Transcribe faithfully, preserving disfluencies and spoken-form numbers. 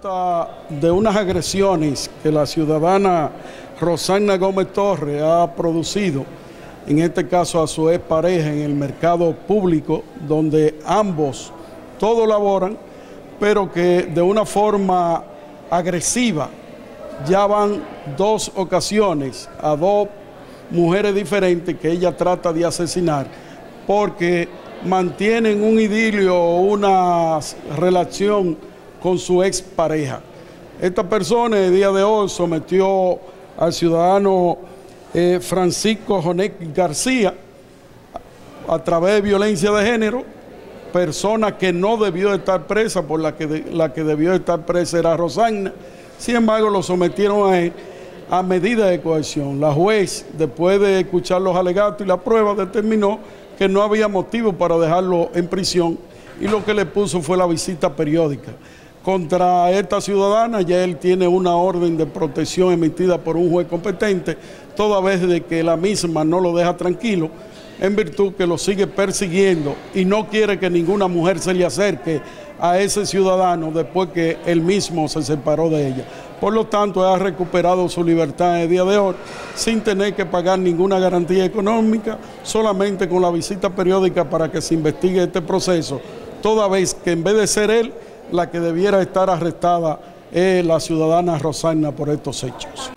trata de unas agresiones que la ciudadana Rosana Gómez Torre ha producido, en este caso a su expareja, en el mercado público, donde ambos todos laboran, pero que de una forma agresiva ya van dos ocasiones a dos mujeres diferentes que ella trata de asesinar porque mantienen un idilio o una relación con su expareja. Esta persona el día de hoy sometió al ciudadano eh, Francisco Jonet García a través de violencia de género, persona que no debió estar presa, por la que, de, la que debió estar presa era Rosana. Sin embargo, lo sometieron a él a medida de coerción. La juez, después de escuchar los alegatos y la prueba, determinó que no había motivo para dejarlo en prisión y lo que le puso fue la visita periódica. Contra esta ciudadana ya él tiene una orden de protección emitida por un juez competente, toda vez de que la misma no lo deja tranquilo, en virtud que lo sigue persiguiendo y no quiere que ninguna mujer se le acerque a ese ciudadano después que él mismo se separó de ella. Por lo tanto, ha recuperado su libertad en el día de hoy sin tener que pagar ninguna garantía económica, solamente con la visita periódica para que se investigue este proceso, toda vez que en vez de ser él, la que debiera estar arrestada es la ciudadana Rosana por estos hechos.